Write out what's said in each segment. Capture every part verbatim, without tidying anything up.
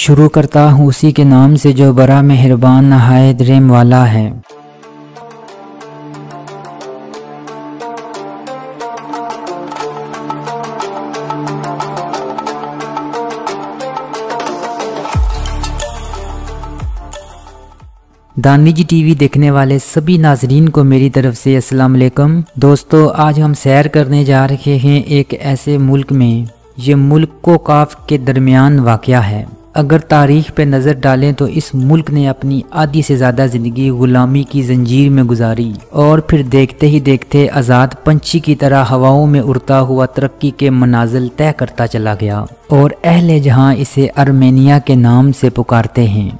शुरू करता हूँ उसी के नाम से जो बड़ा मेहरबान नहायत रहम वाला है। दानिश जी टीवी देखने वाले सभी नाजरीन को मेरी तरफ से अस्सलाम वालेकुम। दोस्तों, आज हम सैर करने जा रहे हैं एक ऐसे मुल्क में, ये मुल्क कोकाफ के दरमियान वाक़या है। अगर तारीख पे नज़र डालें तो इस मुल्क ने अपनी आधी से ज़्यादा ज़िंदगी ग़ुलामी की जंजीर में गुजारी और फिर देखते ही देखते आज़ाद पंछी की तरह हवाओं में उड़ता हुआ तरक्की के मनाजिल तय करता चला गया और अहले जहाँ इसे आर्मेनिया के नाम से पुकारते हैं।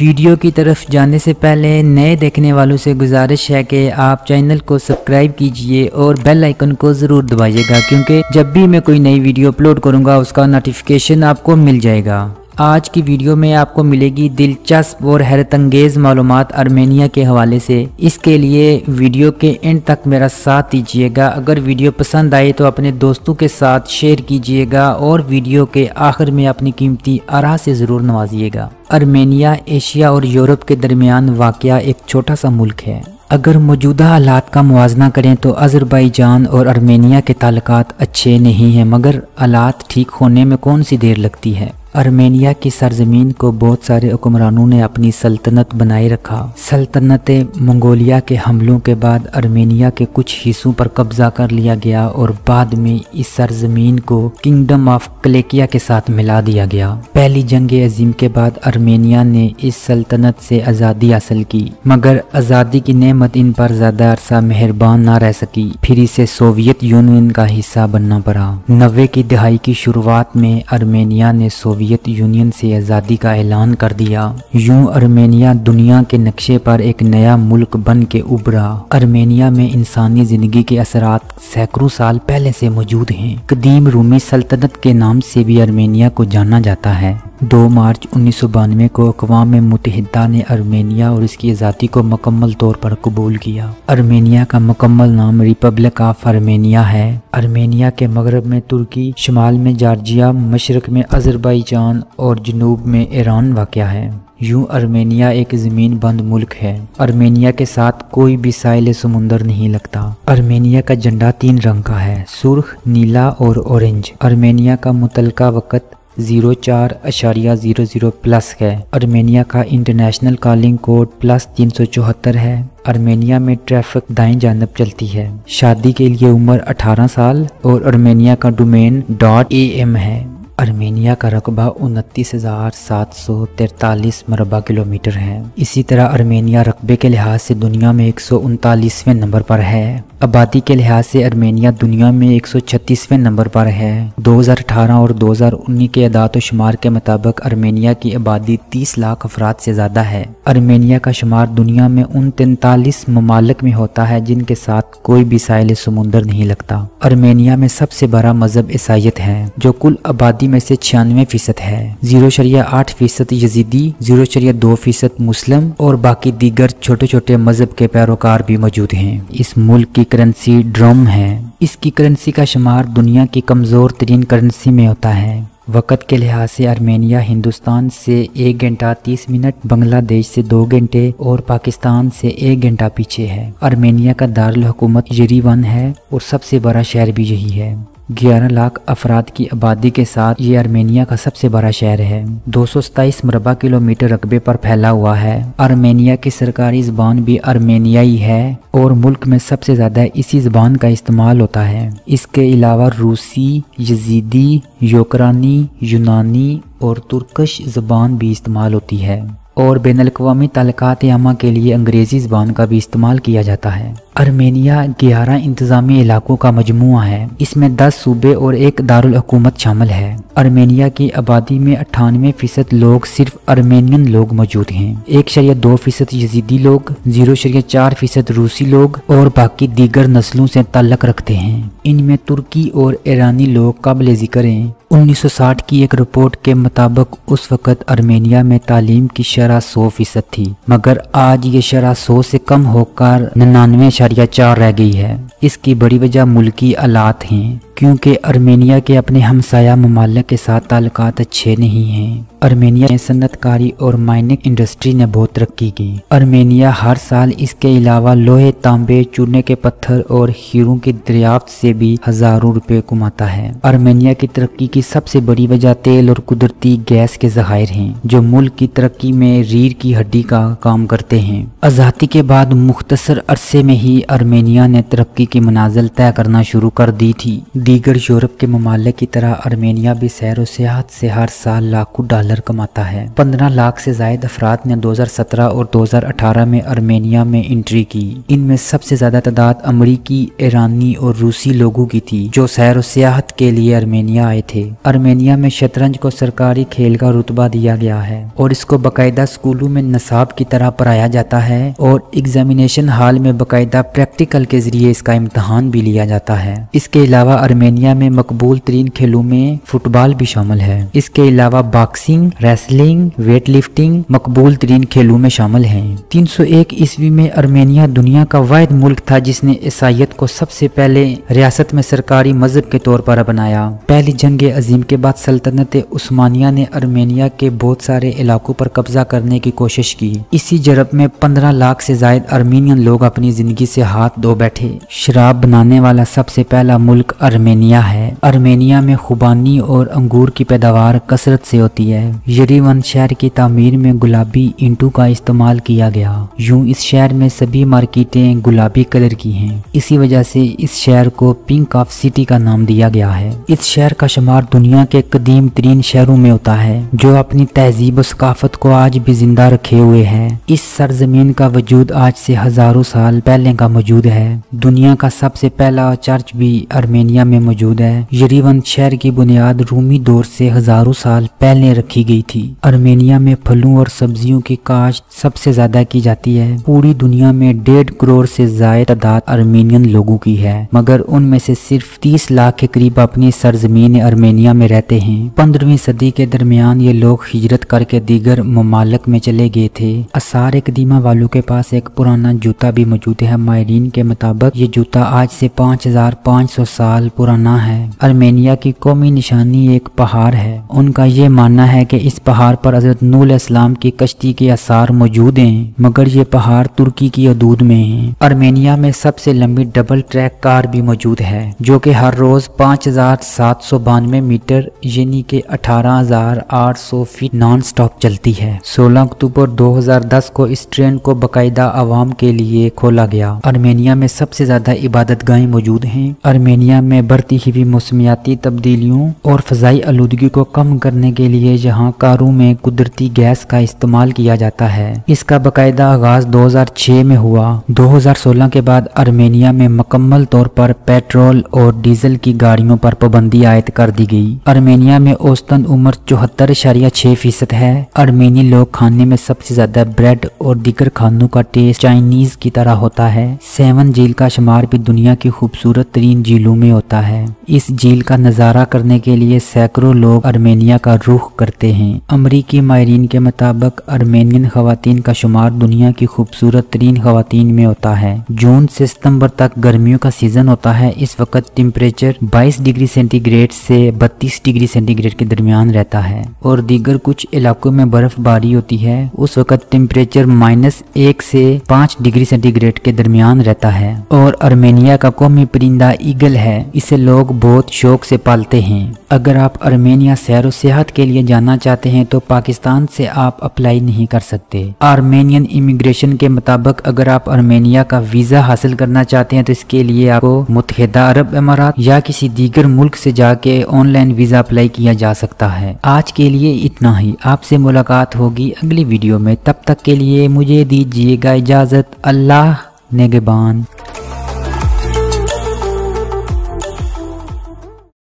वीडियो की तरफ जाने से पहले नए देखने वालों से गुजारिश है कि आप चैनल को सब्सक्राइब कीजिए और बेल आइकन को ज़रूर दबाइएगा, क्योंकि जब भी मैं कोई नई वीडियो अपलोड करूंगा उसका नोटिफिकेशन आपको मिल जाएगा। आज की वीडियो में आपको मिलेगी दिलचस्प और हैरत अंगेज़ मालूमात आर्मेनिया के हवाले से। इसके लिए वीडियो के एंड तक मेरा साथ दीजिएगा। अगर वीडियो पसंद आए तो अपने दोस्तों के साथ शेयर कीजिएगा और वीडियो के आखिर में अपनी कीमती आरा से ज़रूर नवाजिएगा। आर्मेनिया एशिया और यूरोप के दरमियान वाक़या एक छोटा सा मुल्क है। अगर मौजूदा हालात का मुआजना करें तो अज़रबैजान और आर्मेनिया के ताल्लुकात अच्छे नहीं हैं, मगर हालात ठीक होने में कौन सी देर लगती है। आर्मेनिया की सरजमीन को बहुत सारे हुक्मरानों ने अपनी सल्तनत बनाए रखा। सल्तनतें मंगोलिया के हमलों के बाद आर्मेनिया के कुछ हिस्सों पर कब्जा कर लिया गया और बाद में इस सरजमीन को किंगडम ऑफ क्लेकिया के साथ मिला दिया गया। पहली जंग अजीम के बाद आर्मेनिया ने इस सल्तनत से आज़ादी हासिल की, मगर आज़ादी की नेमत इन पर ज़्यादा अरसा मेहरबान न रह सकी। फिर इसे सोवियत यूनियन का हिस्सा बनना पड़ा। नब्बे की दहाई की शुरुआत में आर्मेनिया ने सोवियत सोवियत यूनियन से आज़ादी का ऐलान कर दिया। यूं आर्मेनिया दुनिया के नक्शे पर एक नया मुल्क बन के उभरा। आर्मेनिया में इंसानी ज़िंदगी के असरात सैकड़ों साल पहले से मौजूद हैं। कदीम रूमी सल्तनत के नाम से भी आर्मेनिया को जाना जाता है। दो मार्च उन्नीस सौ बानवे को अक़वाम मुत्तहिदा ने आर्मेनिया और इसकी आज़ादी को मुकम्मल तौर पर कबूल किया। आर्मेनिया का मुकम्मल नाम रिपब्लिक ऑफ आर्मेनिया है। आर्मेनिया के मगरब में तुर्की, शुमाल में जॉर्जिया, मशरक़ में अज़रबैजान और जनूब में ईरान वाक़या है। यूं आर्मेनिया एक ज़मीन बंद मुल्क है। आर्मेनिया के साथ कोई भी साहिल समुंदर नहीं लगता। आर्मेनिया का झंडा तीन रंग का है, सुर्ख, नीला और ऑरेंज। आर्मेनिया का मुतलका वक़्त जीरो चार अशारिया जीरो जीरो प्लस है। आर्मेनिया का इंटरनेशनल कॉलिंग कोड प्लस तीन सौ चौहत्तर है। आर्मेनिया में ट्रैफिक दाएं जानब चलती है। शादी के लिए उम्र अठारह साल और आर्मेनिया का डोमेन डॉट ए एम है। आर्मेनिया का रकबा उनतीस हज़ार सात सौ तैतालीस मरबा किलोमीटर है। इसी तरह आर्मेनिया रकबे के लिहाज से दुनिया में एक सौ उनतालीसवें नंबर पर है। आबादी के लिहाज से आर्मेनिया दुनिया में एक सौ छत्तीसवें नंबर पर है। दो हज़ार अठारह और दो हज़ार उन्नीस के अदात शुमार के मुताबिक आर्मेनिया की आबादी तीस लाख अफराद से ज़्यादा है। आर्मेनिया का शुमार दुनिया में उन तैंतालीस ममालिक में होता है जिनके साथ कोई भी साहिल समुंदर नहीं लगता। आर्मेनिया में सबसे बड़ा मजहब ईसाईयत है, जो कुल आबादी में से छियानवे फीसद है। जीरो शरिया आठ फीसद यजीदी, जीरो शरिया दो फीसद मुस्लिम और बाकी दीगर छोटे छोटे मजहब के पैरोकार भी मौजूद हैं। इस मुल्क की करेंसी ड्रम है। इसकी करेंसी का शुमार दुनिया की कमजोर तरीन करेंसी में होता है। वक़्त के लिहाज से आर्मेनिया हिंदुस्तान से एक घंटा तीस मिनट, बांग्लादेश से दो घंटे और पाकिस्तान से एक घंटा पीछे है। आर्मेनिया का दारुल हुकूमत येरेवन है और सबसे बड़ा शहर भी यही है। ग्यारह लाख अफराद की आबादी के साथ ये आर्मेनिया का सबसे बड़ा शहर है। दो सौ सताईस मरबा किलोमीटर रकबे पर फैला हुआ है। आर्मेनिया की सरकारी ज़बान भी आर्मेनियाई है और मुल्क में सबसे ज़्यादा इसी ज़बान का इस्तेमाल होता है। इसके अलावा रूसी, यजीदी, यूक्रेनी, यूनानी और तुर्कश ज़बान भी इस्तेमाल होती है और बैनुल-अक़वामी ताल्लुकात आमा के लिए अंग्रेज़ी ज़बान का भी इस्तेमाल किया जाता है। आर्मेनिया ग्यारह इंतज़ामी इलाकों का मजमूआ है। इसमें दस सूबे और एक दारुल हुकूमत शामिल है। आर्मेनिया की आबादी में अट्ठानवे फ़ीसद लोग सिर्फ आर्मेनियन लोग मौजूद हैं। एक शरिया दो फ़ीसद यजीदी लोग, जीरो शरिया चार फ़ीसद रूसी लोग और बाकी दीगर नस्लों से ताल्लुक़ रखते हैं। इनमें तुर्की और ईरानी लोग काबिल ज़िक्र हैं। उन्नीस सौ साठ की एक रिपोर्ट के मुताबिक उस वक़्त आर्मेनिया में तालीम की शरह सौ फ़ीसद थी, मगर आज ये शरह सौ से कम होकर निन्यानवे या चार रह गई है। इसकी बड़ी वजह मुल्की हालात हैं, क्योंकि आर्मेनिया के अपने हमसाया ममालिक के साथ ताल्लुकात अच्छे नहीं हैं। आर्मेनिया में सनतकारी और माइनिंग इंडस्ट्री ने बहुत तरक्की की। आर्मेनिया हर साल इसके अलावा लोहे, तांबे, चूने के पत्थर और हीरों की दरियाफ्त से भी हजारों रुपए कमाता है। आर्मेनिया की तरक्की की सबसे बड़ी वजह तेल और कुदरती गैस के जखायर हैं, जो मुल्क की तरक्की में रीढ़ की हड्डी का काम करते हैं। आज़ादी के बाद मुख्तसर अरसे में ही आर्मेनिया ने तरक्की की मनाजिल तय करना शुरू कर दी थी। दीगर यूरोप के ममालिक की तरह आर्मेनिया भी सैर व सियाहत से हर साल लाखों डॉलर कमाता है। पंद्रह लाख से जायद अफराद ने दो हजार सत्रह और दो हजार अठारह में आर्मेनिया में एंट्री की। इनमें सबसे ज्यादा तादाद अमरीकी, ईरानी और रूसी लोगों की थी, जो सैर व सियाहत के लिए आर्मेनिया आए थे। आर्मेनिया में शतरंज को सरकारी खेल का रुतबा दिया गया है और इसको बाकायदा स्कूलों में नसाब की तरह पढ़ाया जाता है और एग्जामिनेशन हॉल में बाकायदा प्रैक्टिकल के जरिए इसका इम्तहान भी लिया जाता है। इसके अलावा आर्मेनिया में मकबूल तरीन खेलों में फुटबॉल भी शामिल है। इसके अलावा बॉक्सिंग, रेसलिंग, वेट लिफ्टिंग मकबूल तरीन खेलों में शामिल है। तीन सौ एक ईस्वी में आर्मेनिया दुनिया का वाहिद मुल्क था जिसने ईसाईयत को सबसे पहले रियासत में सरकारी मजहब के तौर पर अपनाया। पहली जंग अजीम के बाद सल्तनत उस्मानिया ने आर्मेनिया के बहुत सारे इलाकों पर कब्जा करने की कोशिश की। इसी जरब में पंद्रह लाख से ज्यादा आर्मेनियन लोग अपनी जिंदगी से हाथ धो बैठे। शराब बनाने वाला सबसे पहला मुल्क आर्मेनिया है। आर्मेनिया में खुबानी और अंगूर की पैदावार कसरत से होती है। येरेवन शहर की तामीर में गुलाबी ईंटों का इस्तेमाल किया गया। यूं इस शहर में सभी मार्केटें गुलाबी कलर की हैं। इसी वजह से इस शहर को पिंक ऑफ सिटी का नाम दिया गया है। इस शहर का शुमार दुनिया के कदीम तरीन शहरों में होता है, जो अपनी तहजीब और सकाफत को आज भी जिंदा रखे हुए है। इस सरजमीन का वजूद आज से हजारों साल पहले का मौजूद है। दुनिया का सबसे पहला चर्च भी आर्मेनिया में मौजूद है। येरेवन शहर की बुनियाद रूमी दौर से हजारों साल पहले रखी गई थी। आर्मेनिया में फलों और सब्जियों की काश्त सबसे ज्यादा की जाती है। पूरी दुनिया में डेढ़ करोड़ से ज्यादा तादाद आर्मेनियन लोगों की है, मगर उनमें से सिर्फ तीस लाख के करीब अपनी सरजमीन आर्मेनिया में रहते हैं। पंद्रहवीं सदी के दरमियान ये लोग हिजरत करके दीगर ममालिक में चले गए थे। आसार कदीमा वालों के पास एक पुराना जूता भी मौजूद है। माहरीन के मुताबिक ये जूता आज से पाँच हज़ार पाँच सौ साल पुराना है। आर्मेनिया की कौमी निशानी एक पहाड़ है। उनका ये मानना है कि इस पहाड़ पर हजरत नूह अलैहिस्सलाम की कश्ती के आसार मौजूद हैं, मगर ये पहाड़ तुर्की की हदूद में है। आर्मेनिया में सबसे लंबी डबल ट्रैक कार भी मौजूद है, जो कि हर रोज पाँच हजार सात सौ बानवे मीटर यानी के अठारह हजार आठ सौ फीट नॉन स्टॉप चलती है। सोलह अक्टूबर दो हजार दस को इस ट्रेन को बाकायदा आवाम के लिए खोला गया। आर्मेनिया में सबसे ज्यादा इबादत गाहें मौजूद हैं। आर्मेनिया में बढ़ती हुई मौसमियाती तब्दीलियों और फजाई आलूदगी को कम करने के लिए यहाँ कारों में कुदरती गैस का इस्तेमाल किया जाता है। इसका बाकायदा आगाज दो हजार छह में हुआ। दो हजार सोलह के बाद आर्मेनिया में मुकम्मल तौर पर पेट्रोल और डीजल की गाड़ियों पर पाबंदी आयद कर दी गई। आर्मेनिया में औसतन उम्र चौहत्तर इशारिया छह फीसद है। आर्मेनी लोग खाने में सबसे ज्यादा ब्रेड और दीगर खानों का टेस्ट चाइनीज की तरह होता है। सेवन झील का शुमार भी दुनिया की खूबसूरत तरीन झीलों में होता है। इस झील का नजारा करने के लिए सैकड़ों लोग आर्मेनिया का रुख करते हैं। अमरीकी माहरीन के मुताबिक आर्मेनियन खवातीन का शुमार दुनिया की खूबसूरत तरीन खवातीन में होता है। जून से सितंबर तक गर्मियों का सीजन होता है। इस वक्त टेम्परेचर बाईस डिग्री सेंटीग्रेड से बत्तीस डिग्री सेंटीग्रेड के दरमियान रहता है और दीगर कुछ इलाकों में बर्फबारी होती है। उस वक्त टेम्परेचर माइनस एक से पाँच डिग्री सेंटीग्रेड के दरमियान रहता है। और आर्मेनिया का कौमी परिंदा ईगल है। इसे लोग बहुत शौक से पालते हैं। अगर आप आर्मेनिया सैर व सियाहत के लिए जाना चाहते हैं तो पाकिस्तान से आप अप्लाई नहीं कर सकते। आर्मेनियन इमिग्रेशन के मुताबिक अगर आप आर्मेनिया का वीजा हासिल करना चाहते हैं तो इसके लिए आपको मुत्तहिदा अरब इमारात या किसी दीगर मुल्क से जाके ऑनलाइन वीजा अप्लाई किया जा सकता है। आज के लिए इतना ही। आपसे मुलाकात होगी अगली वीडियो में। तब तक के लिए मुझे दीजिएगा इजाजत। अल्लाह निगहबान।